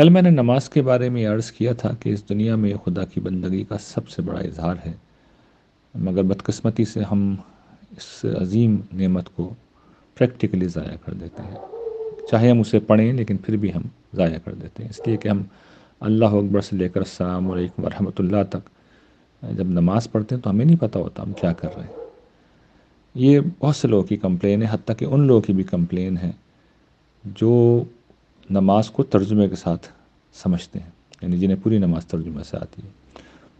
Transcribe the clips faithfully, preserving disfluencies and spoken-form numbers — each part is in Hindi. कल मैंने नमाज के बारे में अर्ज़ किया था कि इस दुनिया में खुदा की बंदगी का सबसे बड़ा इजहार है, मगर बदकिस्मती से हम इस अजीम नेमत को प्रैक्टिकली ज़ाया कर देते हैं। चाहे हम उसे पढ़ें लेकिन फिर भी हम ज़ाया कर देते हैं, इसलिए कि हम अल्लाह अकबर से लेकर अस्सलाम वालेकुम वरहमतुल्लाह तक जब नमाज़ पढ़ते हैं तो हमें नहीं पता होता हम क्या कर रहे हैं। ये बहुत से लोगों की कंप्लेन है, हत्ता कि उन लोगों की भी कंप्लेन है जो नमाज को तर्जुमे के साथ समझते हैं, यानी जिन्हें पूरी नमाज तर्जुमे से आती है।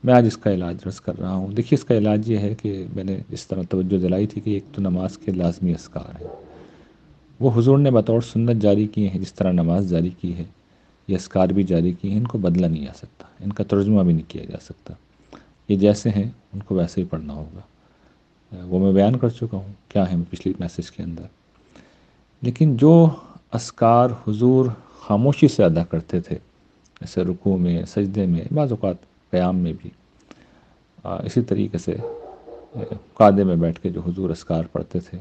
मैं आज इसका इलाज रस कर रहा हूँ। देखिए, इसका इलाज ये है कि मैंने इस तरह तवज्जो दिलाई थी कि एक तो नमाज के लाजमी असकार हैं, वो हुजूर ने बतौर सुन्नत जारी किए हैं। जिस तरह नमाज जारी की है ये असकार भी जारी किए हैं, इनको बदला नहीं जा सकता, इनका तर्जुमा भी नहीं किया जा सकता। ये जैसे हैं उनको वैसे ही पढ़ना होगा, वो मैं बयान कर चुका हूँ क्या है पिछली मैसेज के अंदर। लेकिन जो अस्कार हुजूर खामोशी से अदा करते थे, ऐसे रुकू में, सजदे में, बाज़ औक़ात क़याम में भी, इसी तरीके से कादे में बैठ के जो हुजूर अस्कार पढ़ते थे,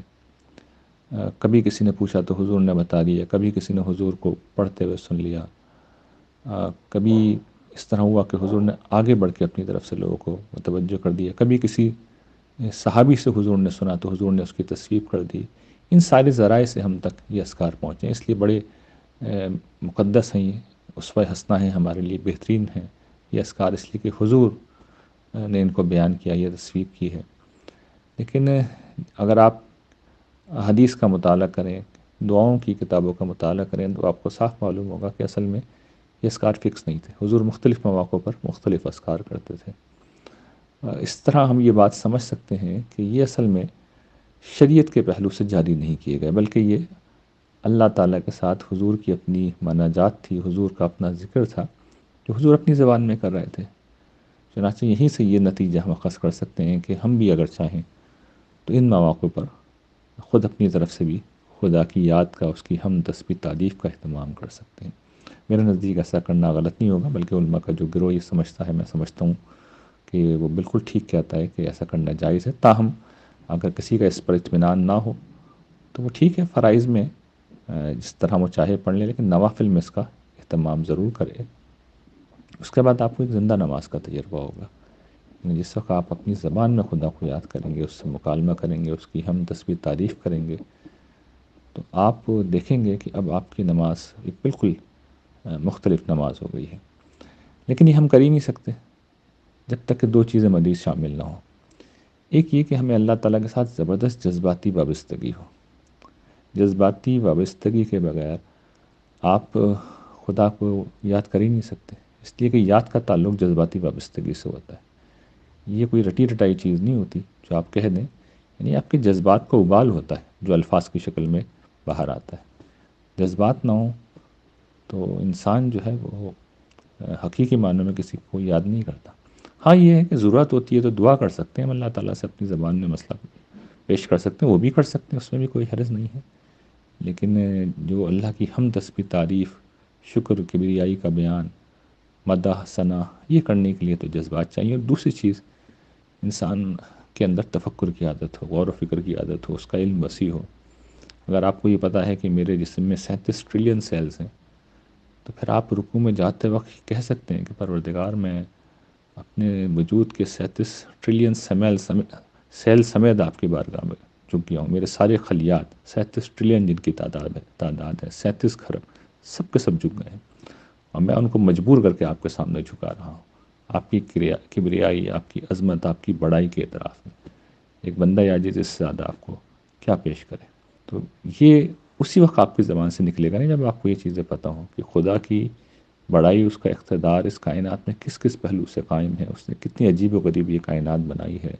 कभी किसी ने पूछा तो हुजूर ने बता दिया, कभी किसी ने हुजूर को पढ़ते हुए सुन लिया, कभी इस तरह हुआ कि हुजूर ने आगे बढ़ के अपनी तरफ से लोगों को मुतवज्जो कर दिया, कभी किसी सहाबी से हुजूर ने सुना तो हुजूर ने उसकी तस्वीब कर दी। इन सारे ज़राए से हम तक ये अस्कार पहुँचे, इसलिए बड़े मुक़द्दस हैं ये, उसवा हसना है हमारे लिए, बेहतरीन हैं ये अस्कार, इसलिए कि हुजूर ने इनको बयान किया, यह तस्वीब की है। लेकिन अगर आप हदीस का मुताला करें, दुआओं की किताबों का मुताला करें, तो आपको साफ मालूम होगा कि असल में ये अस्कार फ़िक्स नहीं थे। हुजूर मुख्तलिफ़ मौक़ों पर मुख्तलिफ़ अस्कार करते थे। इस तरह हम ये बात समझ सकते हैं कि ये असल में शरीयत के पहलू से जारी नहीं किए गए, बल्कि ये अल्लाह ताला के साथ हुजूर की अपनी मनाजात थी, हुजूर का अपना ज़िक्र था जो हुजूर अपनी ज़बान में कर रहे थे। चुनांचे यहीं से ये नतीजा हम अखज़ कर सकते हैं कि हम भी अगर चाहें तो इन मौक़ों पर ख़ुद अपनी तरफ से भी खुदा की याद का, उसकी हम तस्बीह तारीफ़ का अहतमाम कर सकते हैं। मेरे नज़दीक ऐसा करना गलत नहीं होगा, बल्कि उलमा का जो गिरोह ये समझता है, मैं समझता हूँ कि वो बिल्कुल ठीक कहता है कि ऐसा करना जायज़ है। ताहम अगर किसी का इस पर इत्मीनान ना हो तो वो ठीक है, फ़राइज़ में जिस तरह वो चाहे पढ़ लें, लेकिन नवाफिल में इसका अहतमाम ज़रूर करें। उसके बाद आपको एक ज़िंदा नमाज का तजर्बा होगा, जिस वक्त आप अपनी ज़बान में खुदा को याद करेंगे, उससे मुकालमा करेंगे, उसकी हम तस्बीह तारीफ़ करेंगे, तो आप देखेंगे कि अब आपकी नमाज एक बिल्कुल मुख्तलिफ नमाज हो गई है। लेकिन ये हम कर ही नहीं सकते जब तक कि दो चीज़ें मज़ीद शामिल ना हों। एक ये कि हमें अल्लाह ताला के साथ ज़बरदस्त जज्बाती वाबस्तगी हो। जज्बाती वाबस्तगी के बगैर आप खुदा को याद कर ही नहीं सकते, इसलिए कि याद का ताल्लुक जज्बाती वाबस्तगी से होता है। ये कोई रटी रटाई चीज़ नहीं होती जो आप कह दें, यानी आपके जज्बात का उबाल होता है जो अल्फाज की शक्ल में बाहर आता है। जज्बात ना हो तो इंसान जो है वो हकीकी मानों में किसी को याद नहीं करता। हाँ, ये है कि ज़रूरत होती है तो दुआ कर सकते हैं, हम अल्लाह ताला से अपनी ज़बान में मसला पेश कर सकते हैं, वो भी कर सकते हैं, उसमें भी कोई हरज नहीं है। लेकिन जो अल्लाह की हम तस्बीह तारीफ़, शुक्र, किबरियाई का बयान, मदाह, सना, ये करने के लिए तो जज्बात चाहिए। और दूसरी चीज़, इंसान के अंदर तफक्कुर की आदत हो, गौर व फिक्र की आदत हो, उसका इल्म वसी हो। अगर आपको ये पता है कि मेरे जिस्म में सैंतीस ट्रिलियन सेल्स हैं, तो फिर आप रुकू में जाते वक्त कह सकते हैं कि परवरदिगार मैं अपने वजूद के सैंतीस ट्रिलियन सेमेल सेल समेत आपकी बारगाह में झुक गया हूँ। मेरे सारे खलियात सैंतीस ट्रिलियन जिनकी तादाद है तादाद है सैंतीस खरब, सब के सब झुक गए हैं, और मैं उनको मजबूर करके आपके सामने झुका रहा हूँ, आपकी किब्रियाई, आपकी अजमत, आपकी बड़ाई के एतराफ़ में। एक बंदा याजिज़ इससे ज़्यादा आपको क्या पेश करे? तो ये उसी वक्त आपकी ज़बान से निकलेगा नहीं जब आपको ये चीज़ें पता हों कि खुदा की बड़ाई, उसका इक़्तिदार इस कायनात में किस किस पहलू से कायम है, उसने कितनी अजीब व गरीब ये कायनात बनाई है,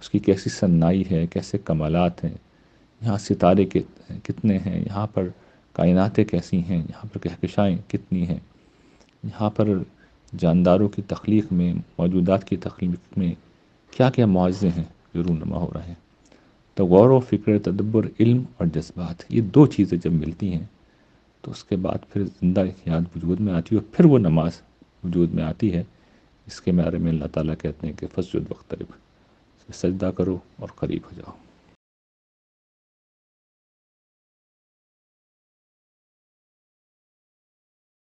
उसकी कैसी सन्नाई है, कैसे कमालात हैं, यहाँ सितारे के कितने हैं, यहाँ पर कायनातें कैसी हैं, यहाँ पर कहकशाएँ कितनी हैं, यहाँ पर जानदारों की तख्लीक में, मौजूदात की तख्लीक में क्या क्या मुआवजे हैं जो रूनुमा हो रहे हैं। तो गौर व फिक्र, तदब्बर, इल्म और जज्बात, ये दो चीज़ें जब मिलती हैं तो उसके बाद फिर ज़िंदा याद वजूद में आती है, फिर वो नमाज वजूद में आती है। इसके बारे में अल्लाह ताला कहते हैं कि फस्जुद वक़्तरिब, सजदा करो और करीब हो जाओ।